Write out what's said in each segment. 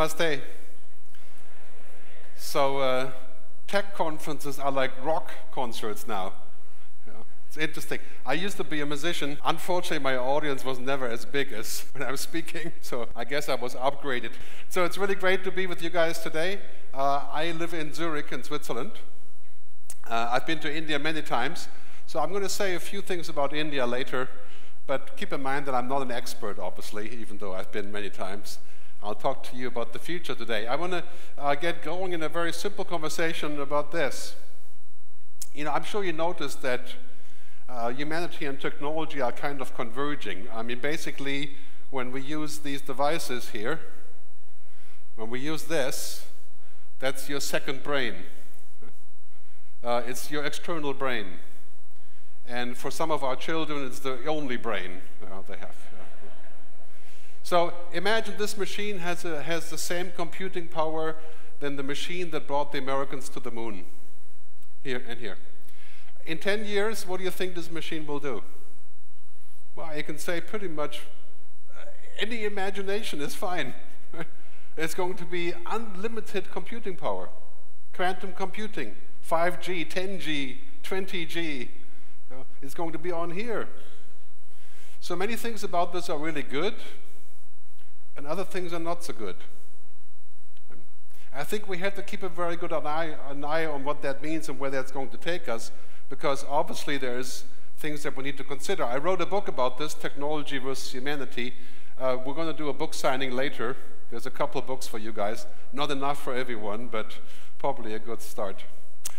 Namaste. So tech conferences are like rock concerts now. Yeah, it's interesting. I used to be a musician. Unfortunately, my audience was never as big as when I was speaking, so I guess I was upgraded. So it's really great to be with you guys today. I live in Zurich in Switzerland. I've been to India many times, so I'm going to say a few things about India later, but keep in mind that I'm not an expert, obviously, even though I've been many times. I'll talk to you about the future today. I want to get going in a very simple conversation about this. You know, I'm sure you noticed that humanity and technology are kind of converging. I mean, basically, when we use these devices here, when we use this, that's your second brain. It's your external brain. And for some of our children, it's the only brain they have. So imagine this machine has the same computing power than the machine that brought the Americans to the moon, here and here. In 10 years, what do you think this machine will do? Well, you can say pretty much any imagination is fine. It's going to be unlimited computing power. Quantum computing, 5G, 10G, 20G, it's going to be on here. So many things about this are really good, and other things are not so good. I think we have to keep a very good an eye on what that means and where that's going to take us, because obviously there's things that we need to consider. I wrote a book about this, Technology versus Humanity. We're going to do a book signing later. There's a couple of books for you guys. Not enough for everyone, but probably a good start.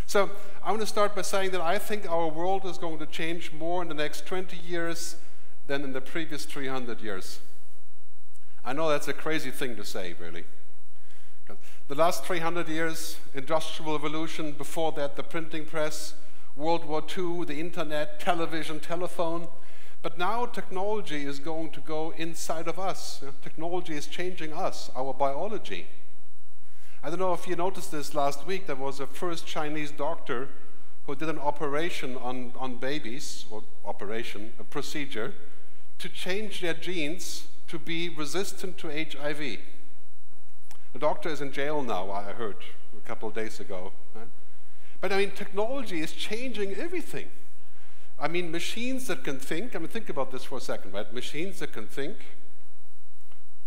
So I want to start by saying that I think our world is going to change more in the next 20 years than in the previous 300 years. I know that's a crazy thing to say, really. The last 300 years, Industrial Revolution, before that the printing press, World War II, the internet, television, telephone. But now technology is going to go inside of us. Technology is changing us, our biology. I don't know if you noticed this last week, there was a first Chinese doctor who did an operation on babies, or a procedure, to change their genes to be resistant to HIV. The doctor is in jail now, I heard a couple of days ago. Right? But I mean, technology is changing everything. I mean, machines that can think, I mean, think about this for a second, right? Machines that can think.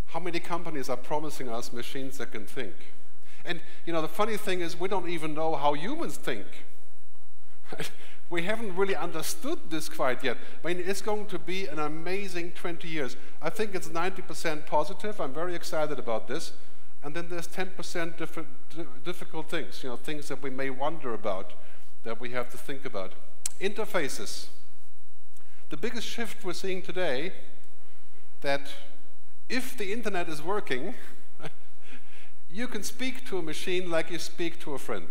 How many companies are promising us machines that can think? And you know, the funny thing is we don't even know how humans think. We haven't really understood this quite yet. I mean, it's going to be an amazing 20 years. I think it's 90% positive. I'm very excited about this. And then there's 10% difficult things, you know, things that we may wonder about, that we have to think about. Interfaces. The biggest shift we're seeing today, that if the internet is working, you can speak to a machine like you speak to a friend.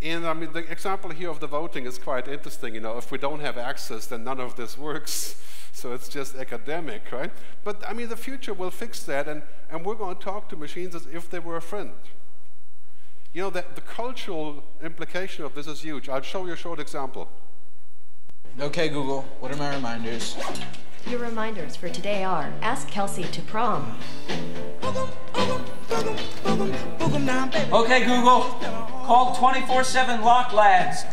And I mean, the example here of the voting is quite interesting. You know, if we don't have access, then none of this works. So it's just academic, right? But I mean, the future will fix that, and we're going to talk to machines as if they were a friend. You know, the cultural implication of this is huge. I'll show you a short example. Okay, Google, what are my reminders? Your reminders for today are, ask Kelsey to prom. Okay, Google, call 24/7 Lock Labs.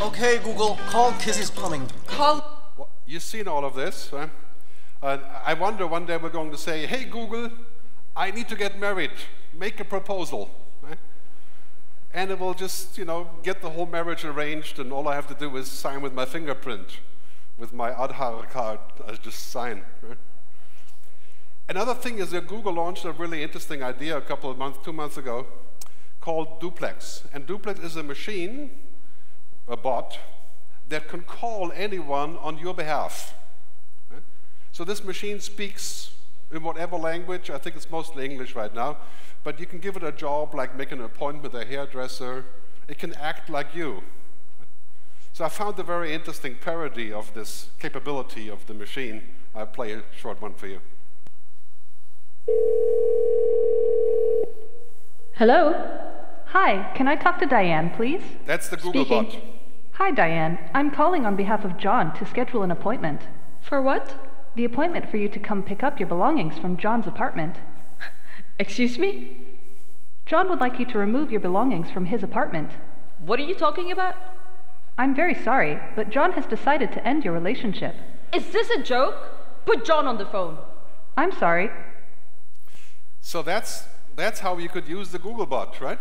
Okay, Google, call Kizzy's Plumbing. Well, you've seen all of this, right? I wonder one day we're going to say, hey, Google, I need to get married. Make a proposal. Right? And it will just, you know, get the whole marriage arranged, and all I have to do is sign with my fingerprint. With my Aadhaar card, I just sign. Right? Another thing is that Google launched a really interesting idea a couple of months, 2 months ago, called Duplex. And Duplex is a machine, a bot, that can call anyone on your behalf. Right? So this machine speaks in whatever language. I think it's mostly English right now. But you can give it a job, like make an appointment with a hairdresser. It can act like you. So I found a very interesting parody of this capability of the machine. I'll play a short one for you. Hello? Hi, can I talk to Diane, please? That's the Googlebot. Hi, Diane. I'm calling on behalf of John to schedule an appointment. For what? The appointment for you to come pick up your belongings from John's apartment. Excuse me? John would like you to remove your belongings from his apartment. What are you talking about? I'm very sorry, but John has decided to end your relationship. Is this a joke? Put John on the phone. I'm sorry. So that's how you could use the Googlebot, right?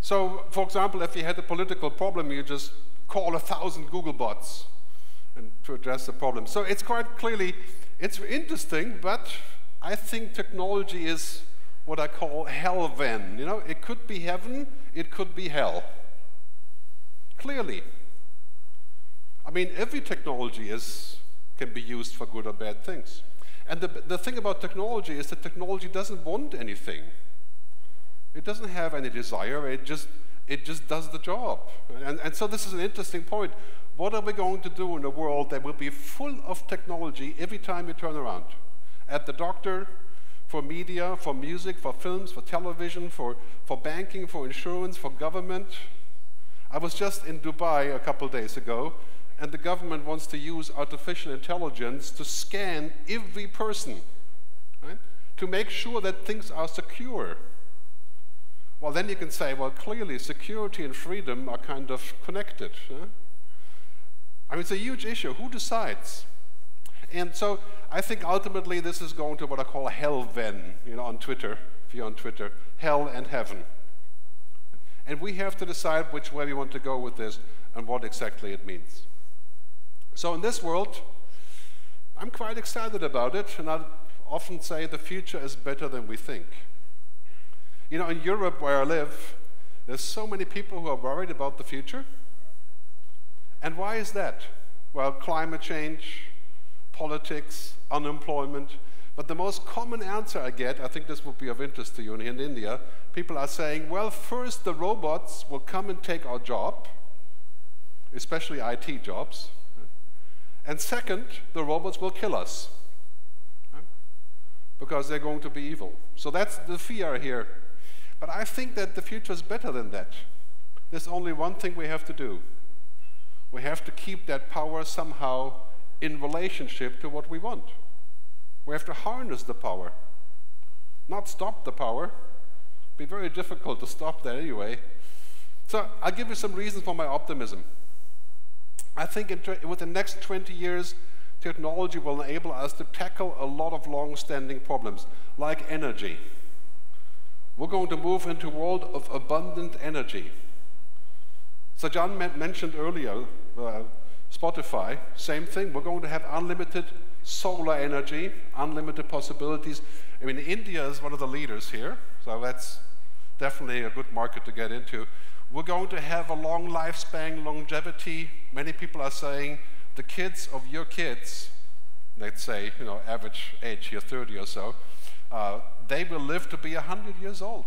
So, for example, if you had a political problem, you just call 1,000 Googlebots and to address the problem. So it's quite clearly, it's interesting, but I think technology is what I call hell-ven. You know, it could be heaven, it could be hell. Clearly. I mean, every technology can be used for good or bad things. And the thing about technology is that technology doesn't want anything. It doesn't have any desire, it just does the job. And so this is an interesting point. What are we going to do in a world that will be full of technology every time you turn around? At the doctor, for media, for music, for films, for television, for banking, for insurance, for government. I was just in Dubai a couple days ago, and the government wants to use artificial intelligence to scan every person, right? To make sure that things are secure. Well, then you can say, well, clearly security and freedom are kind of connected. Huh? I mean, it's a huge issue. Who decides? And so I think ultimately this is going to what I call hell-ven, you know, on Twitter, if you're on Twitter, hell and heaven. And we have to decide which way we want to go with this and what exactly it means. So in this world, I'm quite excited about it, and I often say the future is better than we think. You know, in Europe, where I live, there's so many people who are worried about the future. And why is that? Well, climate change, politics, unemployment. But the most common answer I get, I think this would be of interest to you in India, people are saying, well, first the robots will come and take our job, especially IT jobs. And second, the robots will kill us because they're going to be evil. So that's the fear here. But I think that the future is better than that. There's only one thing we have to do. We have to keep that power somehow in relationship to what we want. We have to harness the power, not stop the power. It'd be very difficult to stop that anyway. So I'll give you some reasons for my optimism. I think within the next 20 years, technology will enable us to tackle a lot of long-standing problems, like energy. We're going to move into a world of abundant energy. So John mentioned earlier Spotify, same thing. We're going to have unlimited solar energy, unlimited possibilities. I mean, India is one of the leaders here, so that's definitely a good market to get into. We're going to have a long lifespan, longevity. Many people are saying the kids of your kids, let's say, you know, average age here, 30 or so, they will live to be 100 years old.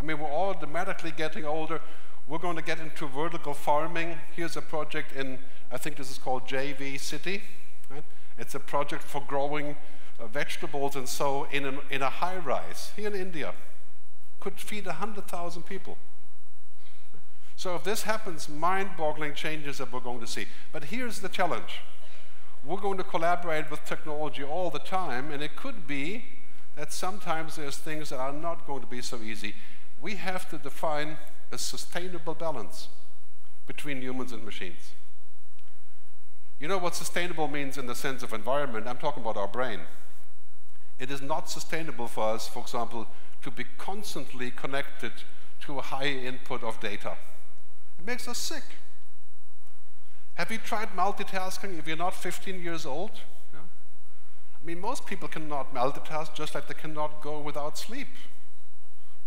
I mean, we're all dramatically getting older. We're going to get into vertical farming. Here's a project in, I think this is called JV City. Right? It's a project for growing vegetables and so in a high rise here in India. Could feed 100,000 people. So if this happens, mind-boggling changes that we're going to see. But here's the challenge. We're going to collaborate with technology all the time, and it could be that sometimes there's things that are not going to be so easy. We have to define a sustainable balance between humans and machines. You know what sustainable means in the sense of environment? I'm talking about our brain. It is not sustainable for us, for example, to be constantly connected to a high input of data. It makes us sick. Have you tried multitasking if you're not 15 years old? Yeah. I mean, most people cannot multitask just like they cannot go without sleep.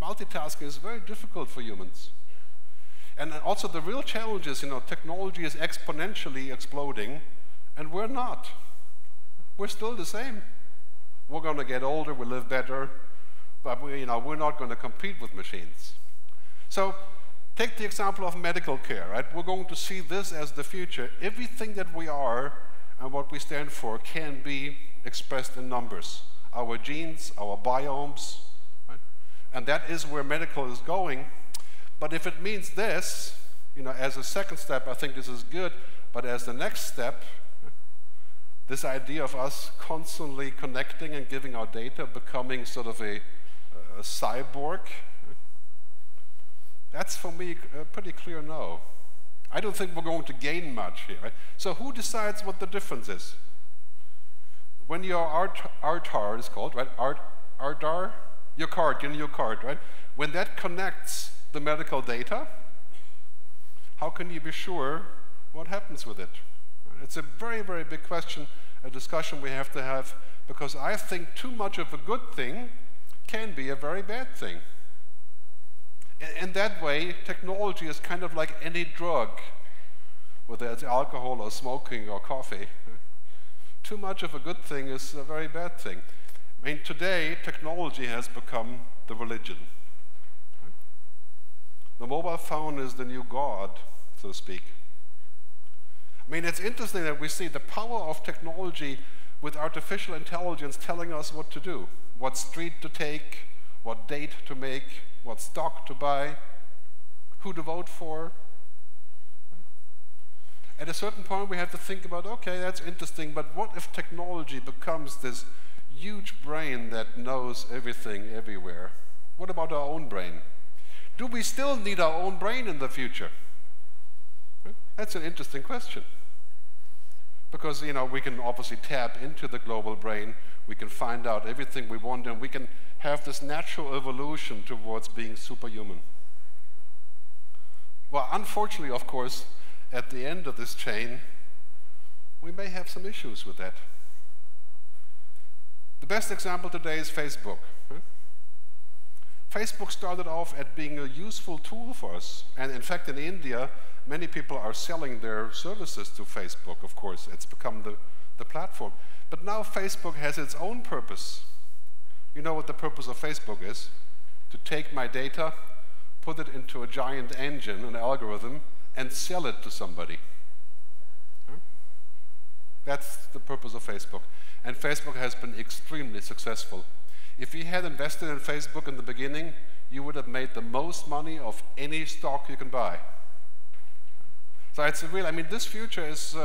Multitasking is very difficult for humans. And also the real challenge is, you know, technology is exponentially exploding, and we're not. We're still the same. We're going to get older, we live better, but we're not going to compete with machines. So take the example of medical care, right? We're going to see this as the future. Everything that we are and what we stand for can be expressed in numbers. Our genes, our biomes, right? And that is where medical is going. But if it means this, you know, as a second step, I think this is good, but as the next step, this idea of us constantly connecting and giving our data, becoming sort of a cyborg, that's for me a pretty clear no. I don't think we're going to gain much here. Right? So who decides what the difference is? When your Aadhaar is called, right? Aadhaar, your card, right? When that connects the medical data, how can you be sure what happens with it? It's a very, very big question, a discussion we have to have, because I think too much of a good thing can be a very bad thing. In that way, technology is kind of like any drug, whether it's alcohol or smoking or coffee. Too much of a good thing is a very bad thing. I mean, today, technology has become the religion. The mobile phone is the new God, so to speak. I mean, it's interesting that we see the power of technology with artificial intelligence telling us what to do, what street to take, what date to make, what stock to buy, who to vote for. At a certain point, we have to think about, okay, that's interesting, but what if technology becomes this huge brain that knows everything everywhere? What about our own brain? Do we still need our own brain in the future? That's an interesting question. Because, you know, we can obviously tap into the global brain, we can find out everything we want, and we can have this natural evolution towards being superhuman. Well, unfortunately, of course, at the end of this chain, we may have some issues with that. The best example today is Facebook. Facebook started off at being a useful tool for us, and in fact, in India, many people are selling their services to Facebook, of course. It's become the platform. But now Facebook has its own purpose. You know what the purpose of Facebook is? To take my data, put it into a giant engine, an algorithm, and sell it to somebody. That's the purpose of Facebook. And Facebook has been extremely successful. If you had invested in Facebook in the beginning, you would have made the most money of any stock you can buy. So it's a real, I mean, this future is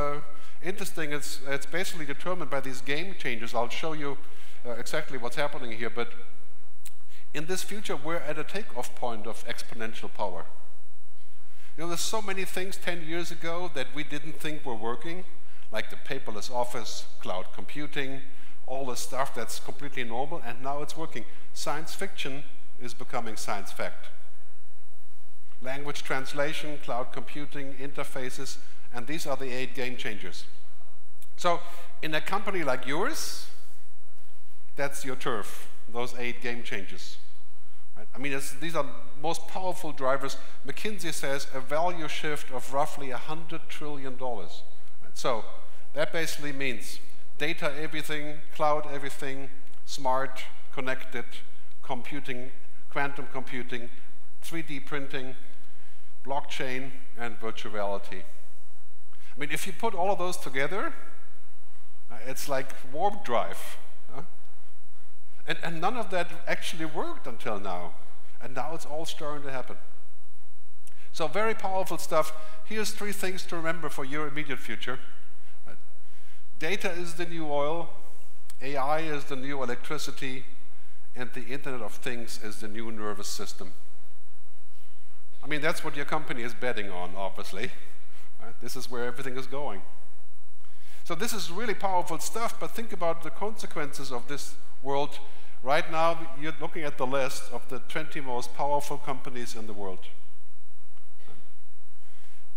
interesting. It's basically determined by these game changes. I'll show you exactly what's happening here, but in this future, we're at a takeoff point of exponential power. You know, there's so many things 10 years ago that we didn't think were working, like the paperless office, cloud computing, all the stuff that's completely normal, and now it's working. Science fiction is becoming science fact. Language translation, cloud computing, interfaces, and these are the 8 game changers. So in a company like yours, that's your turf, those 8 game changers. Right? I mean, these are the most powerful drivers. McKinsey says a value shift of roughly $100 trillion. Right? So that basically means data everything, cloud everything, smart, connected, computing, quantum computing, 3D printing, blockchain, and virtual reality. I mean, if you put all of those together, it's like warp drive. Huh? And none of that actually worked until now. And now it's all starting to happen. So very powerful stuff. Here's 3 things to remember for your immediate future. Data is the new oil, AI is the new electricity, and the Internet of Things is the new nervous system. I mean, that's what your company is betting on, obviously. Right? This is where everything is going. So this is really powerful stuff, but think about the consequences of this world. Right now, you're looking at the list of the 20 most powerful companies in the world.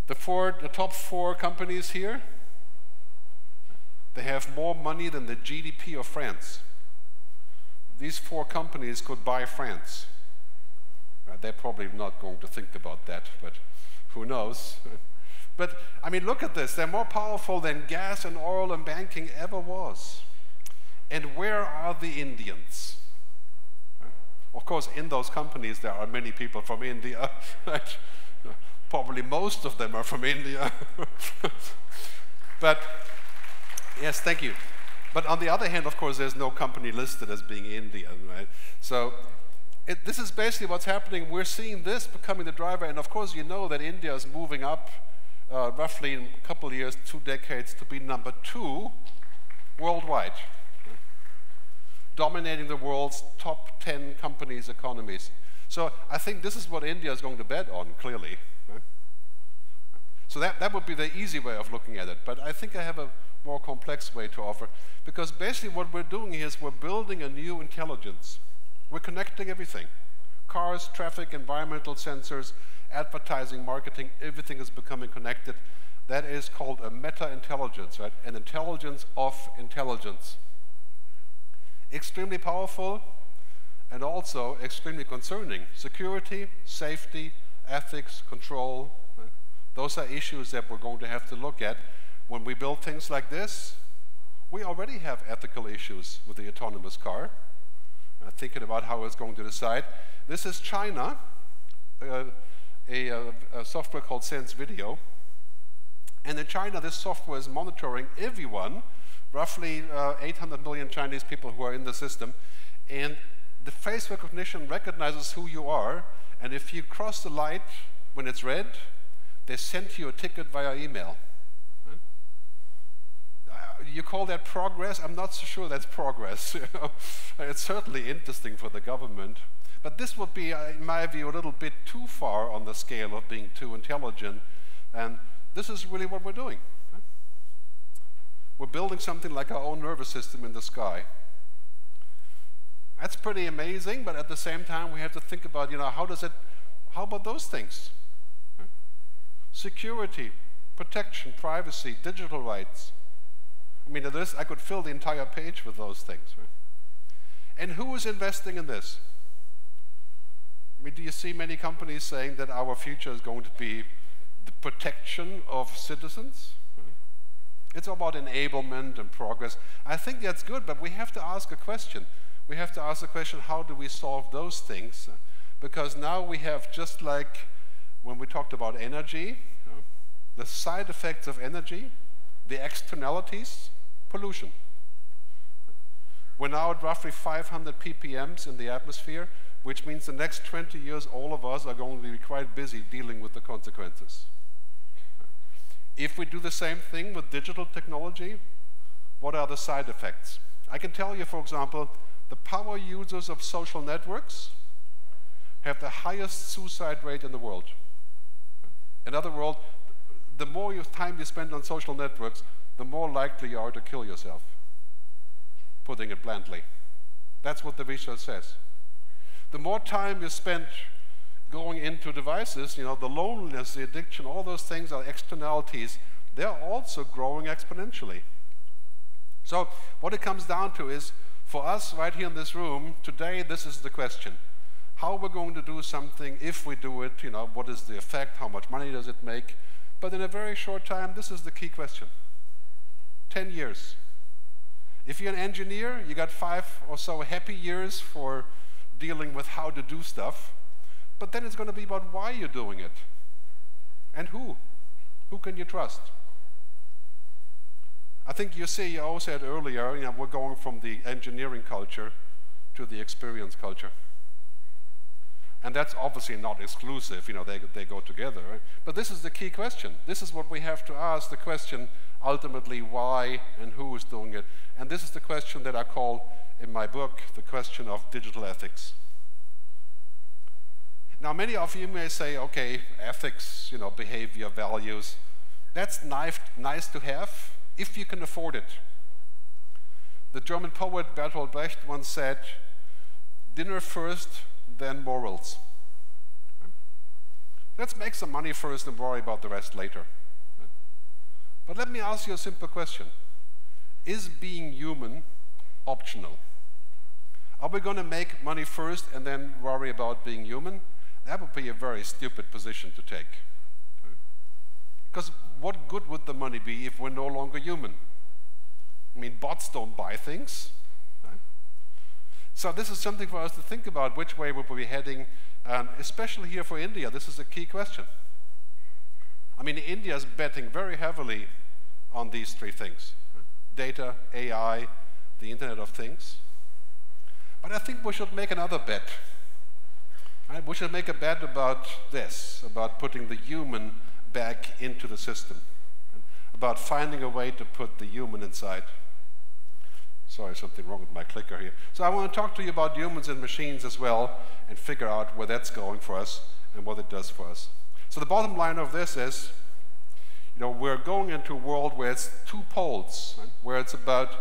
The top 4 companies here, they have more money than the GDP of France. These 4 companies could buy France. They're probably not going to think about that, but who knows? But, I mean, look at this. They're more powerful than gas and oil and banking ever was. And where are the Indians? Of course, in those companies, there are many people from India. Right? Probably most of them are from India. But, yes, thank you. But on the other hand, of course, there's no company listed as being Indian, right? So, this is basically what's happening. We're seeing this becoming the driver, and of course you know that India is moving up roughly in a couple of years, 2 decades, to be number 2 worldwide, dominating the world's top 10 companies' economies. So I think this is what India is going to bet on, clearly. So that would be the easy way of looking at it, but I think I have a more complex way to offer, because basically what we're doing here is we're building a new intelligence. We're connecting everything. Cars, traffic, environmental sensors, advertising, marketing, everything is becoming connected. That is called a meta-intelligence, right? An intelligence of intelligence. Extremely powerful and also extremely concerning. Security, safety, ethics, control. Those are issues that we're going to have to look at. When we build things like this, we already have ethical issues with the autonomous car. Thinking about how it's going to decide. This is China, a software called SenseVideo. And in China, this software is monitoring everyone, roughly 800 million Chinese people who are in the system. And the face recognition recognizes who you are. And if you cross the light when it's red, they sent you a ticket via email. Right? You call that progress? I'm not so sure that's progress. You know? It's certainly interesting for the government. But this would be, in my view, a little bit too far on the scale of being too intelligent. And this is really what we're doing. Right? We're building something like our own nervous system in the sky. That's pretty amazing, but at the same time, we have to think about, you know, how about those things? Security, protection, privacy, digital rights. I mean, I could fill the entire page with those things. Right? And who is investing in this? I mean, do you see many companies saying that our future is going to be the protection of citizens? Right? It's about enablement and progress. I think that's good, but we have to ask a question. We have to ask the question, how do we solve those things? Because now we have, just like when we talked about energy, the side effects of energy, the externalities, pollution. We're now at roughly 500 ppms in the atmosphere, which means the next 20 years, all of us are going to be quite busy dealing with the consequences. If we do the same thing with digital technology, what are the side effects? I can tell you, for example, the power users of social networks have the highest suicide rate in the world. In other words, the more time you spend on social networks, the more likely you are to kill yourself, putting it bluntly. That's what the research says. The more time you spend going into devices, you know, the loneliness, the addiction, all those things are externalities. They're also growing exponentially. So what it comes down to is, for us right here in this room, today this is the question. How we're going to do something, if we do it, you know, what is the effect, how much money does it make? But in a very short time, this is the key question. 10 years. If you're an engineer, you got 5 or so happy years for dealing with how to do stuff, but then it's going to be about why you're doing it. And who? Who can you trust? I think your CEO said earlier, you know, we're going from the engineering culture to the experience culture. And that's obviously not exclusive, you know, they go together. Right? But this is the key question. This is what we have to ask, the question ultimately why and who is doing it. And this is the question that I call in my book, the question of digital ethics. Now many of you may say, okay, ethics, you know, behavior, values, that's nice to have if you can afford it. The German poet Bertolt Brecht once said, dinner first, then morals. Let's make some money first and worry about the rest later. But let me ask you a simple question. Is being human optional? Are we going to make money first and then worry about being human? That would be a very stupid position to take. Because what good would the money be if we're no longer human? I mean, bots don't buy things. So this is something for us to think about, which way we'll be heading, and especially here for India, this is a key question. I mean, India is betting very heavily on these three things, data, AI, the Internet of Things. But I think we should make another bet. Right? We should make a bet about this, about putting the human back into the system, about finding a way to put the human inside. Sorry, something wrong with my clicker here. So I want to talk to you about humans and machines as well and figure out where that's going for us and what it does for us. So the bottom line of this is, you know, we're going into a world where it's two poles, right? Where it's about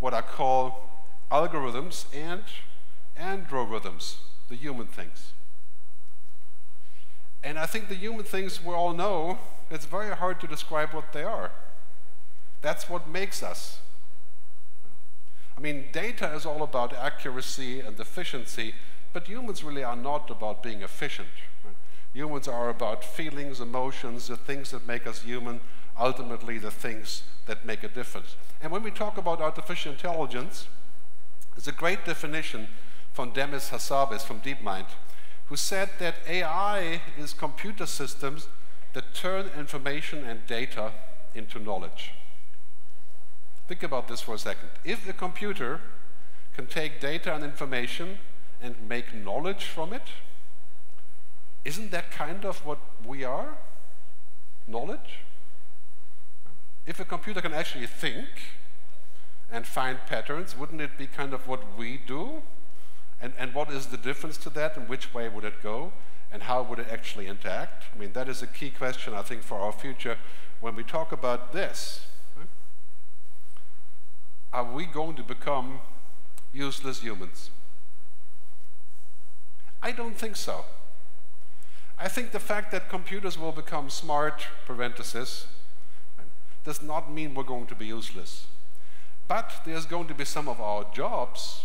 what I call algorithms and androrhythms, the human things. And I think the human things we all know, it's very hard to describe what they are. That's what makes us. I mean, data is all about accuracy and efficiency, but humans really are not about being efficient. Right? Humans are about feelings, emotions, the things that make us human, ultimately the things that make a difference. And when we talk about artificial intelligence, there's a great definition from Demis Hassabis from DeepMind, who said that AI is computer systems that turn information and data into knowledge. Think about this for a second. If a computer can take data and information and make knowledge from it, isn't that kind of what we are? Knowledge? If a computer can actually think and find patterns, wouldn't it be kind of what we do? And what is the difference to that, and which way would it go, and how would it actually interact? I mean, that is a key question, I think, for our future when we talk about this. Right? Are we going to become useless humans? I don't think so. I think the fact that computers will become smart, parenthesis, does not mean we're going to be useless. But there's going to be some of our jobs,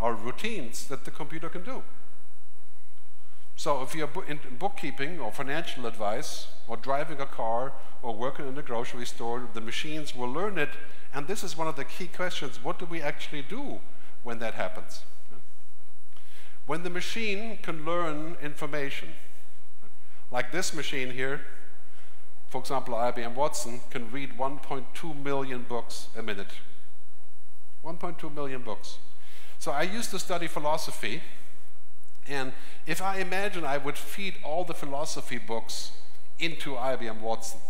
our routines, that the computer can do. So if you're in bookkeeping or financial advice or driving a car or working in a grocery store, the machines will learn it. And this is one of the key questions: what do we actually do when that happens? When the machine can learn information, like this machine here, for example, IBM Watson can read 1.2 million books a minute. 1.2 million books. So I used to study philosophy, and if I imagine I would feed all the philosophy books into IBM Watson.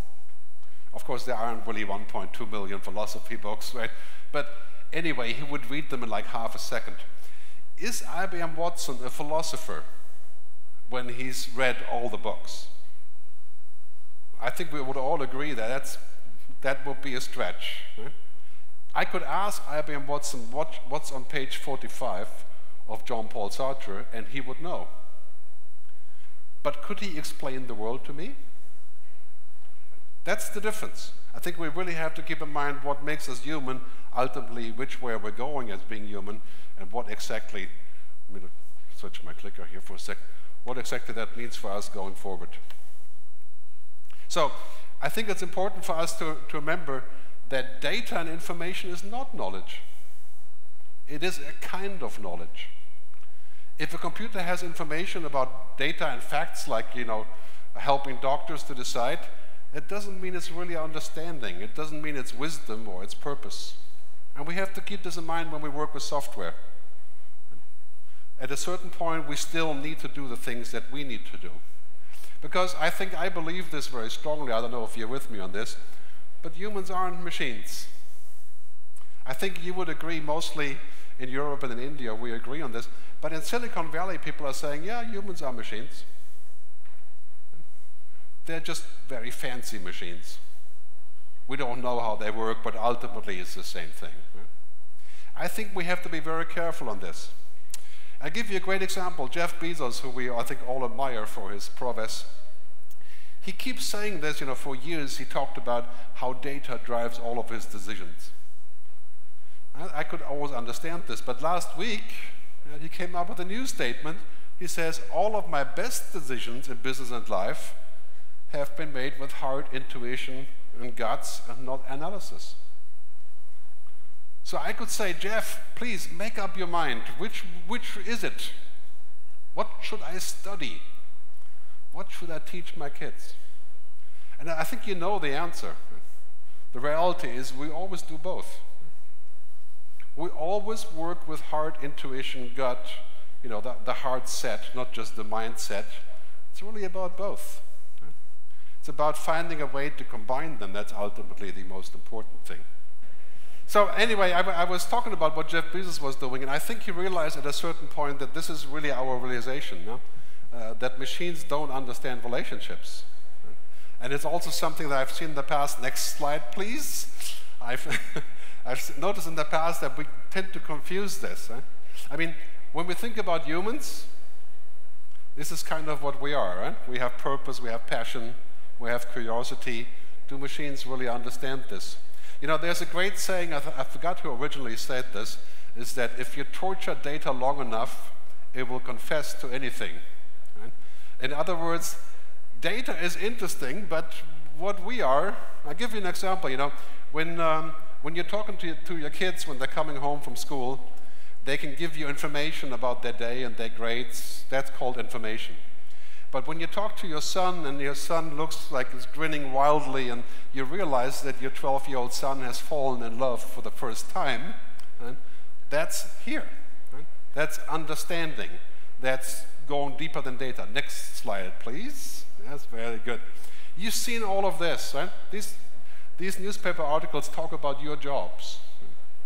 Of course, there aren't really 1.2 million philosophy books, right? But anyway, he would read them in like half a second. Is IBM Watson a philosopher when he's read all the books? I think we would all agree that that would be a stretch, right? I could ask IBM Watson what's on page 45 of John Paul Sartre, and he would know. But could he explain the world to me? That's the difference. I think we really have to keep in mind what makes us human, ultimately which way we're going as being human, and what exactly, let me switch my clicker here for a sec, what exactly that means for us going forward. So I think it's important for us to remember that data and information is not knowledge. It is a kind of knowledge. If a computer has information about data and facts, like, you know, helping doctors to decide, it doesn't mean it's really understanding. It doesn't mean it's wisdom or it's purpose. And we have to keep this in mind when we work with software. At a certain point, we still need to do the things that we need to do. Because I think I believe this very strongly. I don't know if you're with me on this. But humans aren't machines. I think you would agree, mostly in Europe and in India, we agree on this. But in Silicon Valley, people are saying, yeah, humans are machines. They're just very fancy machines. We don't know how they work, but ultimately it's the same thing. I think we have to be very careful on this. I'll give you a great example. Jeff Bezos, who we, I think, all admire for his prowess, he keeps saying this, you know, for years he talked about how data drives all of his decisions. I could always understand this, but last week he came up with a new statement. He says, all of my best decisions in business and life have been made with heart, intuition, and guts, and not analysis. So I could say, Jeff, please make up your mind. Which is it? What should I study? What should I teach my kids? And I think you know the answer. The reality is we always do both. We always work with heart, intuition, gut, you know, the heart set, not just the mindset. It's really about both. It's about finding a way to combine them. That's ultimately the most important thing. So anyway, I was talking about what Jeff Bezos was doing, and I think he realized at a certain point that this is really our realization, no? That machines don't understand relationships. And it's also something that I've seen in the past. Next slide, please. I've noticed in the past that we tend to confuse this. I mean, when we think about humans, this is kind of what we are, right? We have purpose, we have passion, we have curiosity. Do machines really understand this? You know, there's a great saying, I forgot who originally said this, is that if you torture data long enough, it will confess to anything. Right? In other words, data is interesting, but what we are, I'll give you an example, you know, when you're talking to your kids when they're coming home from school, they can give you information about their day and their grades. That's called information. But when you talk to your son and your son looks like he's grinning wildly and you realize that your 12-year-old son has fallen in love for the first time, right? That's here. Right? That's understanding. That's going deeper than data. Next slide, please. That's very good. You've seen all of this, right? These newspaper articles talk about your jobs.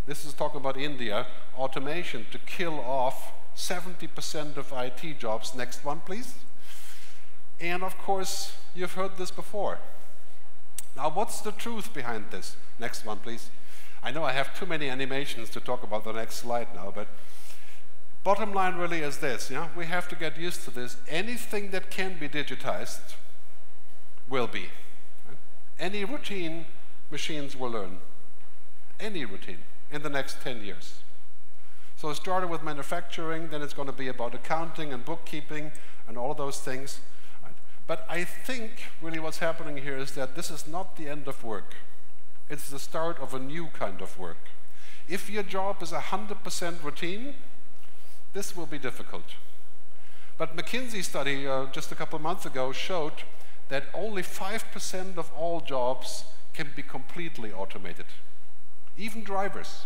This is talking about India, automation to kill off 70% of IT jobs. Next one, please. And of course, you've heard this before. Now, what's the truth behind this? Next one, please. I know I have too many animations to talk about the next slide now, but bottom line really is this, you know, we have to get used to this. Anything that can be digitized will be. Right? Any routine, machines will learn. Any routine in the next 10 years. So it started with manufacturing, then it's going to be about accounting and bookkeeping and all of those things. But I think really what's happening here is that this is not the end of work. It's the start of a new kind of work. If your job is 100% routine, this will be difficult. But McKinsey's study just a couple of months ago showed that only 5% of all jobs can be completely automated. Even drivers,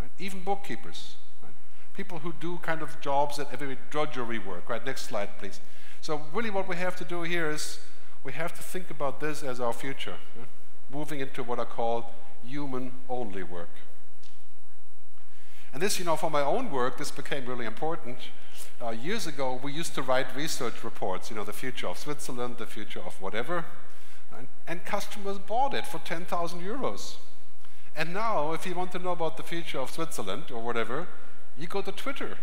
right? Even bookkeepers, right? People who do kind of jobs that every drudgery work. Right? Next slide, please. So really what we have to do here is we have to think about this as our future, right? Moving into what I call human-only work. And this, you know, for my own work, this became really important. Years ago, we used to write research reports, you know, the future of Switzerland, the future of whatever, right? And customers bought it for 10,000 euros. And now, if you want to know about the future of Switzerland or whatever, you go to Twitter.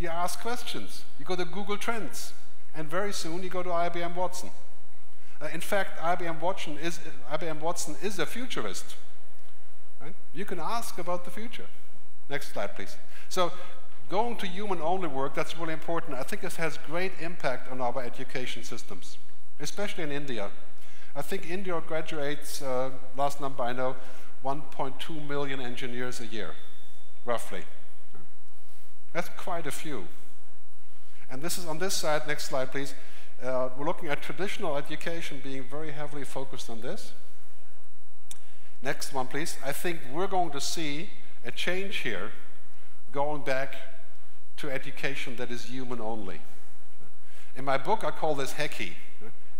You ask questions, you go to Google Trends, and very soon you go to IBM Watson. In fact, IBM Watson is a futurist. Right? You can ask about the future. Next slide, please. So going to human-only work, that's really important. I think this has great impact on our education systems, especially in India. I think India graduates, last number I know, 1.2 million engineers a year, roughly. That's quite a few. And this is on this side, next slide please, we're looking at traditional education being very heavily focused on this. Next one please. I think we're going to see a change here going back to education that is human only. In my book I call this Hecky,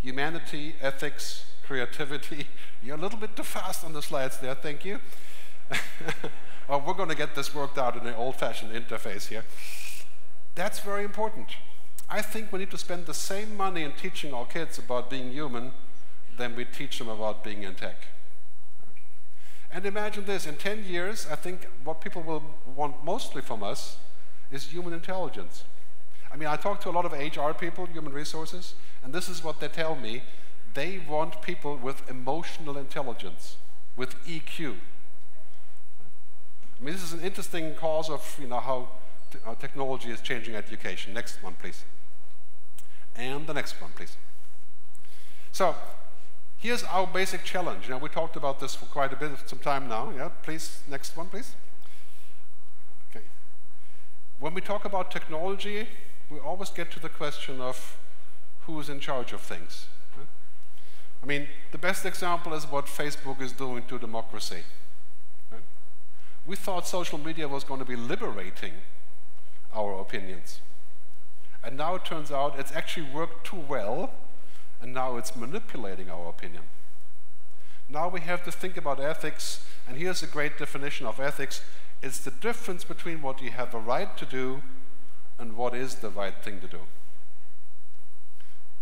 humanity, ethics, creativity. You're a little bit too fast on the slides there, thank you. Oh, we're going to get this worked out in an old-fashioned interface here. That's very important. I think we need to spend the same money in teaching our kids about being human than we teach them about being in tech. And imagine this, in 10 years, I think what people will want mostly from us is human intelligence. I mean, I talk to a lot of HR people, human resources, and this is what they tell me. They want people with emotional intelligence, with EQ. I mean, this is an interesting cause of, you know, how technology is changing education. Next one, please. And the next one, please. So, here's our basic challenge. You know, we talked about this for quite a bit of some time now. Yeah, please, next one, please. Okay. When we talk about technology, we always get to the question of who's in charge of things. Right? I mean, the best example is what Facebook is doing to democracy. We thought social media was going to be liberating our opinions. And now it turns out it's actually worked too well, and now it's manipulating our opinion. Now we have to think about ethics, and here's a great definition of ethics. It's the difference between what you have a right to do and what is the right thing to do.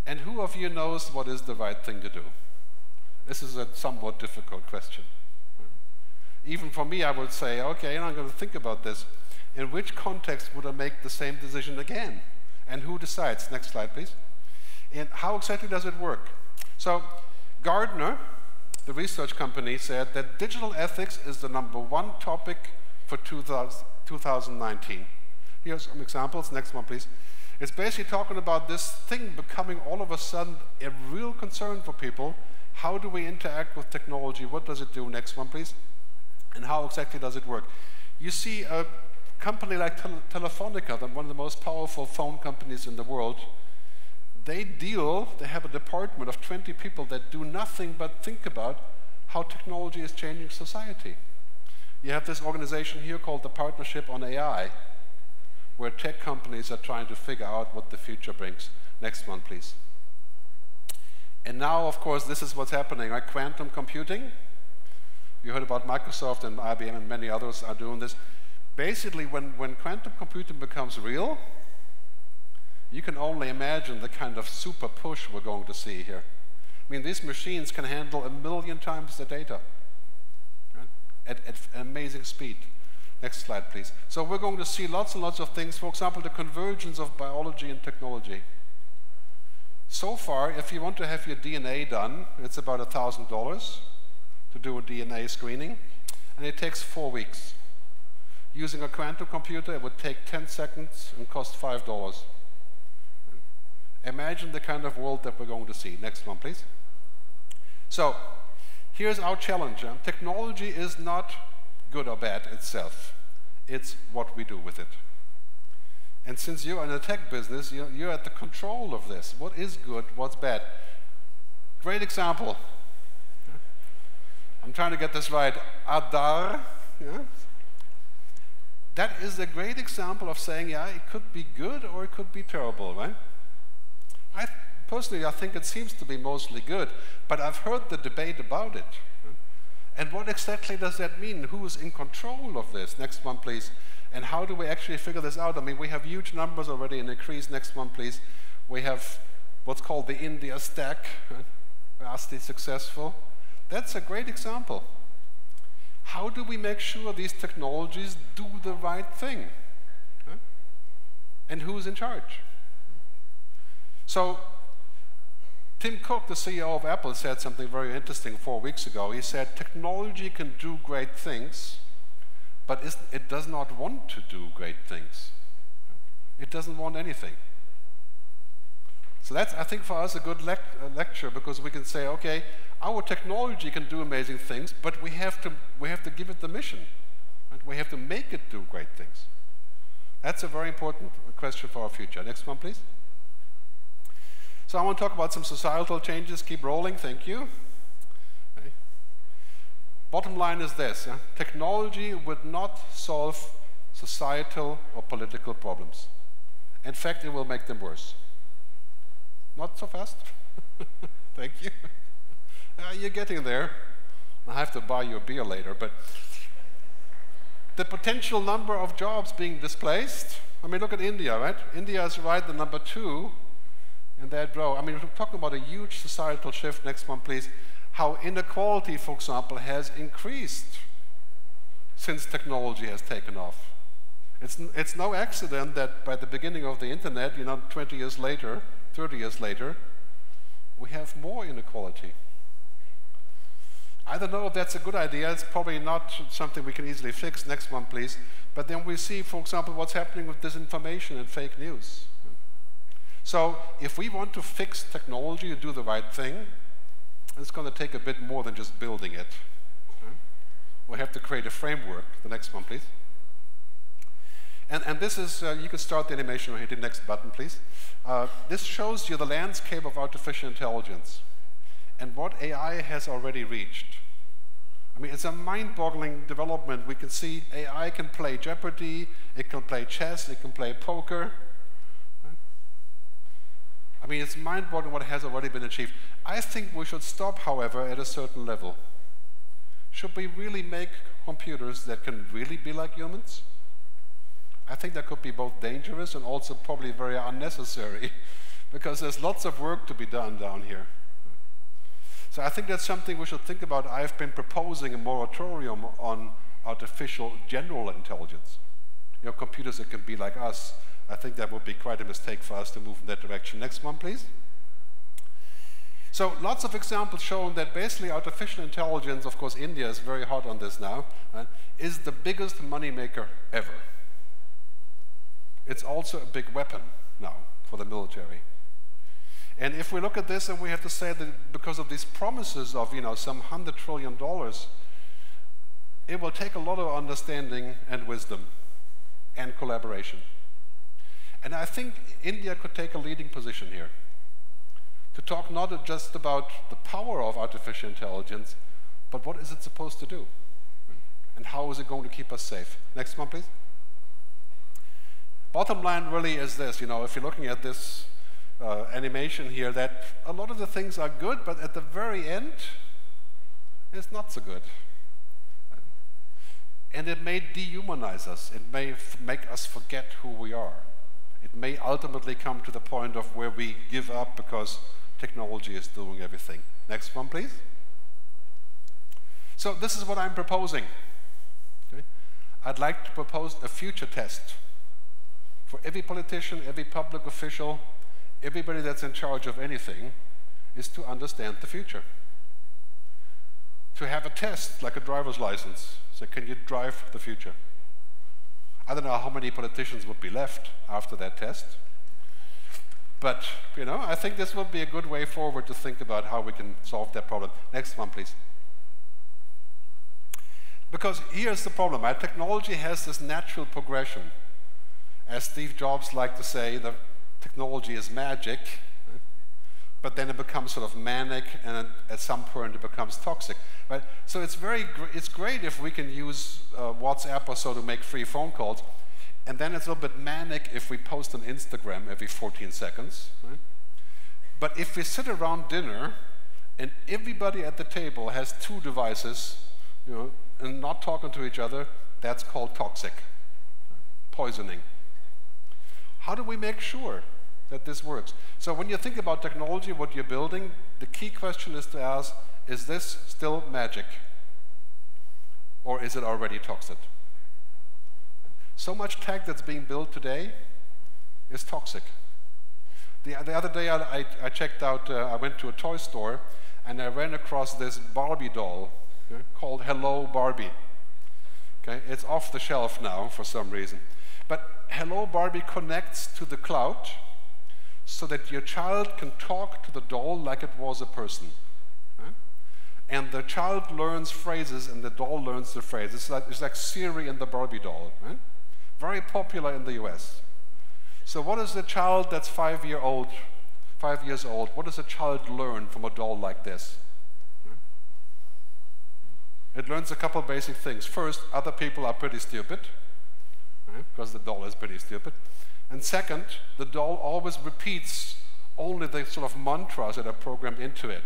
And who of you knows what is the right thing to do? This is a somewhat difficult question. Even for me, I would say, okay, I'm going to think about this. In which context would I make the same decision again? And who decides? Next slide, please. And how exactly does it work? So Gardner, the research company, said that digital ethics is the #1 topic for 2019. Here's some examples. Next one, please. It's basically talking about this thing becoming all of a sudden a real concern for people. How do we interact with technology? What does it do? Next one, please. And how exactly does it work? You see a company like Telefonica, one of the most powerful phone companies in the world, they have a department of 20 people that do nothing but think about how technology is changing society. You have this organization here called the Partnership on AI, where tech companies are trying to figure out what the future brings. Next one, please. And now, of course, this is what's happening, right? Quantum computing. You heard about Microsoft and IBM and many others are doing this. Basically, when quantum computing becomes real, you can only imagine the kind of super push we're going to see here. I mean, these machines can handle 1 million times the data, right? at amazing speed. Next slide, please. So we're going to see lots and lots of things. For example, the convergence of biology and technology. So far, if you want to have your DNA done, it's about $1,000 to do a DNA screening, and it takes 4 weeks. Using a quantum computer, it would take 10 seconds and cost $5. Imagine the kind of world that we're going to see. Next one, please. So here's our challenge. Technology is not good or bad itself. It's what we do with it. And since you're in the tech business, you're at the control of this. What is good? What's bad? Great example. I'm trying to get this right. Aadhaar. Yeah? That is a great example of saying, yeah, it could be good or it could be terrible, right? Personally, I think it seems to be mostly good, but I've heard the debate about it. And what exactly does that mean? Who is in control of this? Next one, please. And how do we actually figure this out? I mean, we have huge numbers already in increase. Next one, please. We have what's called the India Stack, vastly successful. That's a great example. How do we make sure these technologies do the right thing? And who's in charge? So Tim Cook, the CEO of Apple, said something very interesting 4 weeks ago. He said, technology can do great things, but it does not want to do great things. It doesn't want anything. So that's, I think, for us a good lecture, because we can say, okay, our technology can do amazing things, but we have to give it the mission. Right? We have to make it do great things. That's a very important question for our future. Next one, please. So I want to talk about some societal changes. Keep rolling, thank you. Okay. Bottom line is this, technology would not solve societal or political problems. In fact, it will make them worse. Not so fast. Thank you. You're getting there. I have to buy you a beer later, but the potential number of jobs being displaced, I mean, look at India, right? India is the #2 in that row. I mean, we're talking about a huge societal shift. Next one, please. How inequality, for example, has increased since technology has taken off. It's no accident that by the beginning of the internet, 20 years later, 30 years later, we have more inequality. I don't know if that's a good idea. It's probably not something we can easily fix. Next one, please. But then we see, for example, what's happening with disinformation and fake news. So if we want to fix technology and do the right thing, it's going to take a bit more than just building it. Okay? We'll have to create a framework. The next one, please. And this is, you can start the animation or hit the next button, please. This shows you the landscape of artificial intelligence and what AI has already reached. I mean, it's a mind-boggling development. We can see AI can play Jeopardy, it can play chess, it can play poker. I mean, it's mind-boggling what has already been achieved. I think we should stop, however, at a certain level. Should we really make computers that can really be like humans? I think that could be both dangerous and also probably very unnecessary, because there's lots of work to be done down here. So I think that's something we should think about. I've been proposing a moratorium on artificial general intelligence. You know, computers that can be like us. I think that would be quite a mistake for us to move in that direction. Next one, please. So lots of examples showing that basically artificial intelligence, of course India is very hot on this now, is the biggest moneymaker ever. It's also a big weapon now for the military. And if we look at this, and we have to say that because of these promises of, you know, some $100 trillion, it will take a lot of understanding and wisdom and collaboration. And I think India could take a leading position here to talk not just about the power of artificial intelligence, but what is it supposed to do? And how is it going to keep us safe? Next one, please. Bottom line really is this, you know, if you're looking at this animation here, that a lot of the things are good, but at the very end, it's not so good. And it may dehumanize us. It may make us forget who we are. It may ultimately come to the point of where we give up because technology is doing everything. Next one, please. So this is what I'm proposing. Okay. I'd like to propose a future test for every politician, every public official, everybody that's in charge of anything, is to understand the future. To have a test, like a driver's license. So can you drive the future? I don't know how many politicians would be left after that test. But, you know, I think this would be a good way forward to think about how we can solve that problem. Next one, please. Because here's the problem. Our technology has this natural progression. As Steve Jobs liked to say, the technology is magic, but then it becomes sort of manic, and at some point it becomes toxic. Right? So it's great if we can use WhatsApp or so to make free phone calls, and then it's a little bit manic if we post on Instagram every 14 seconds. Right? But if we sit around dinner, and everybody at the table has two devices, you know, and not talking to each other, that's called toxic, poisoning. How do we make sure that this works? So when you think about technology, what you're building, the key question is to ask, is this still magic? Or is it already toxic? So much tech that's being built today is toxic. The other day I checked out, I went to a toy store, and I ran across this Barbie doll called Hello Barbie. Okay? It's off the shelf now for some reason. But Hello Barbie connects to the cloud so that your child can talk to the doll like it was a person. Right? And the child learns phrases and the doll learns the phrases. It's like Siri and the Barbie doll. Right? Very popular in the US. So what is the child that's 5 years old, what does a child learn from a doll like this? Right? It learns a couple basic things. First, other people are pretty stupid, because the doll is pretty stupid. And second, the doll always repeats only the sort of mantras that are programmed into it.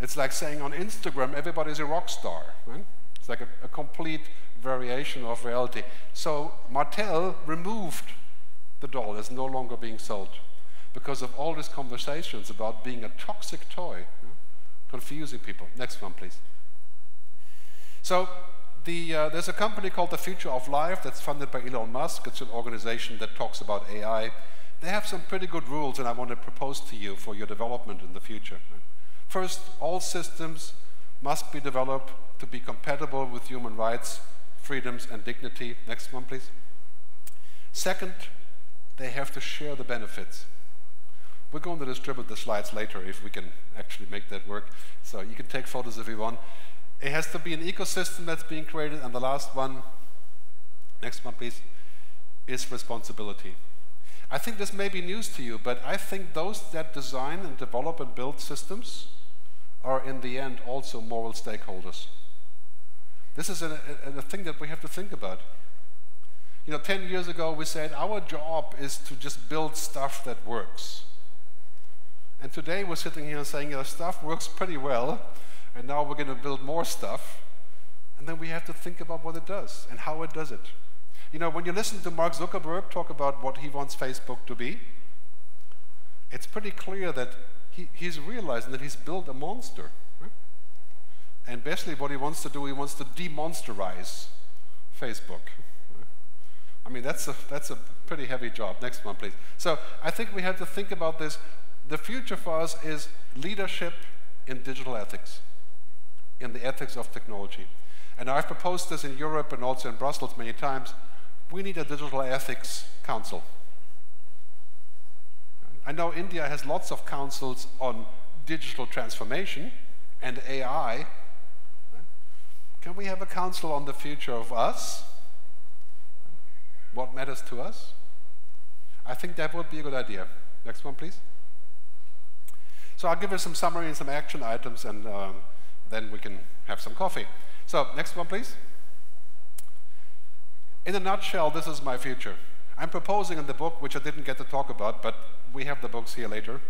It's like saying on Instagram, everybody's a rock star. Right? It's like a complete variation of reality. So Mattel removed the doll as no longer being sold because of all these conversations about being a toxic toy, confusing people. Next one, please. So there's a company called the Future of Life that's funded by Elon Musk. It's an organization that talks about AI. They have some pretty good rules, and I want to propose to you for your development in the future. First, all systems must be developed to be compatible with human rights, freedoms, and dignity. Next one, please. Second, they have to share the benefits. We're going to distribute the slides later if we can actually make that work. So you can take photos if you want. It has to be an ecosystem that's being created, and the last one, next one please, is responsibility. I think this may be news to you, but I think those that design and develop and build systems are in the end also moral stakeholders. This is a thing that we have to think about. You know, 10 years ago we said our job is to just build stuff that works. And today we're sitting here and saying, you know, stuff works pretty well, and now we're going to build more stuff, And then we have to think about what it does and how it does it. You know, when you listen to Mark Zuckerberg talk about what he wants Facebook to be, it's pretty clear that he's realizing that he's built a monster. Right? And basically what he wants to do, he wants to demonsterize Facebook. I mean, that's a pretty heavy job. Next one, please. So I think we have to think about this. The future for us is leadership in digital ethics, in the ethics of technology. And I've proposed this in Europe and also in Brussels many times. We need a digital ethics council. I know India has lots of councils on digital transformation and AI. Can we have a council on the future of us? What matters to us? I think that would be a good idea. Next one, please. So I'll give you some summary and some action items, and then we can have some coffee. So next one, please. In a nutshell, this is my future. I'm proposing in the book, which I didn't get to talk about, but we have the books here later.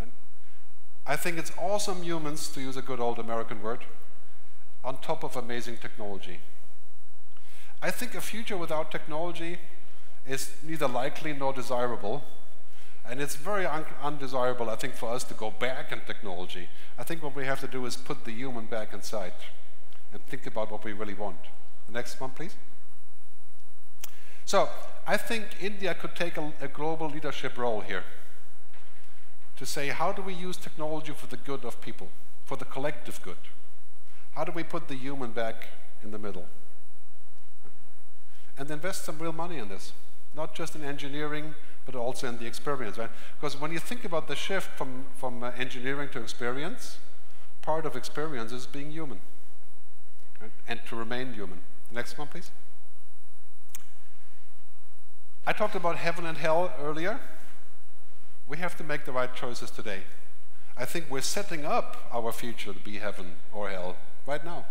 And I think it's awesome humans, to use a good old American word, on top of amazing technology. I think a future without technology is neither likely nor desirable. And it's very undesirable, I think, for us to go back in technology. I think what we have to do is put the human back inside and think about what we really want. The next one, please. So, I think India could take a global leadership role here to say, how do we use technology for the good of people, for the collective good? How do we put the human back in the middle? And invest some real money in this, not just in engineering, but also in the experience, right? Because when you think about the shift from engineering to experience, part of experience is being human, right? And to remain human. The next one, please. I talked about heaven and hell earlier. We have to make the right choices today. I think we're setting up our future to be heaven or hell right now.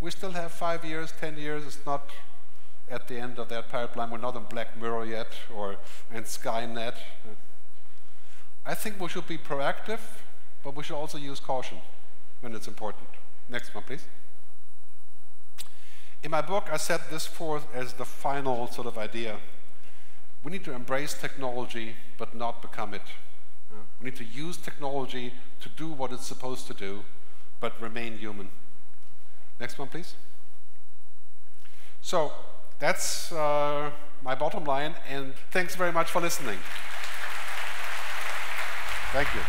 We still have 5 years, 10 years. It's not at the end of that pipeline. We're not on Black Mirror yet or in Skynet. I think we should be proactive, but we should also use caution when it's important. Next one, please. In my book, I set this forth as the final sort of idea. We need to embrace technology, but not become it. We need to use technology to do what it's supposed to do, but remain human. Next one, please. So that's my bottom line, and thanks very much for listening. Thank you.